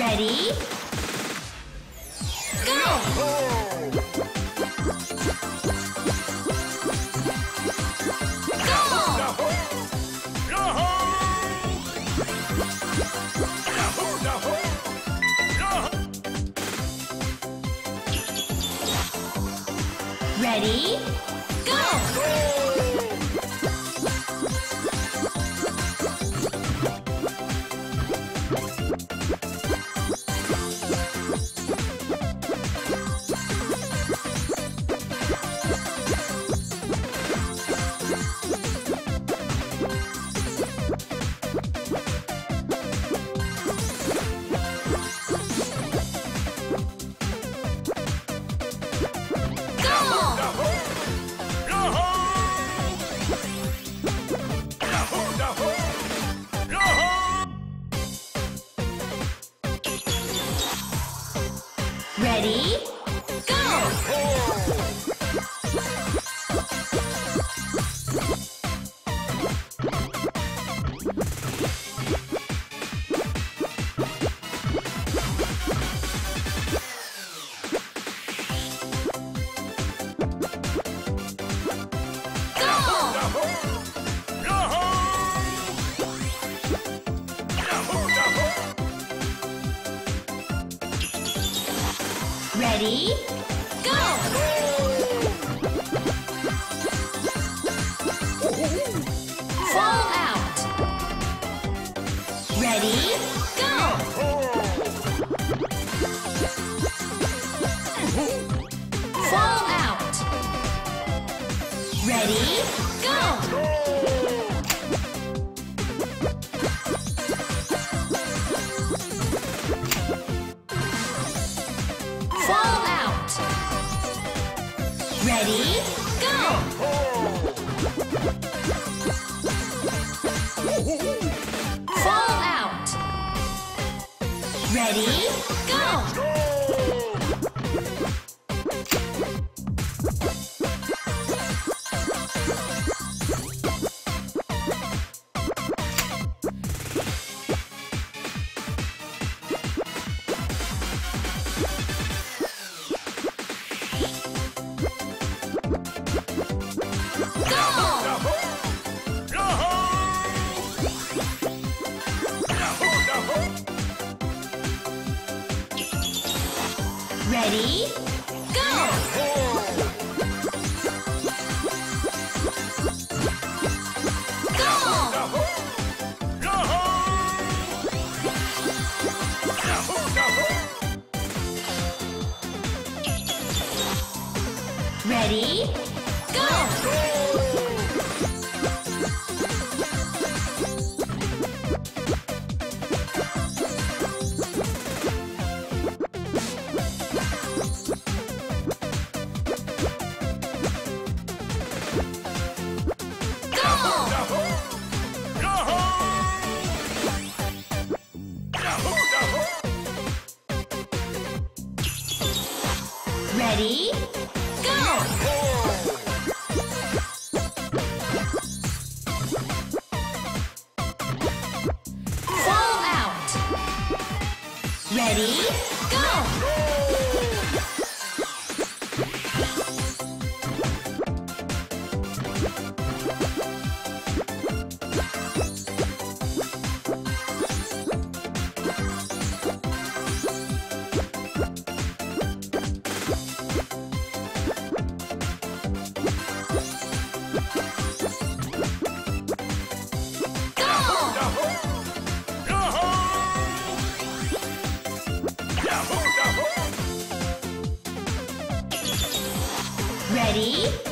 Ready? Go! Ready? Go! Ready? Go! Go! Ready? Go! Fall out. Ready? Go! Fall out. Ready? Go! Ready? Go! Fall out! Ready? Go! Ready? Go! Ready? Go! Ready? Go! Fall out. Ready? Go! Ready?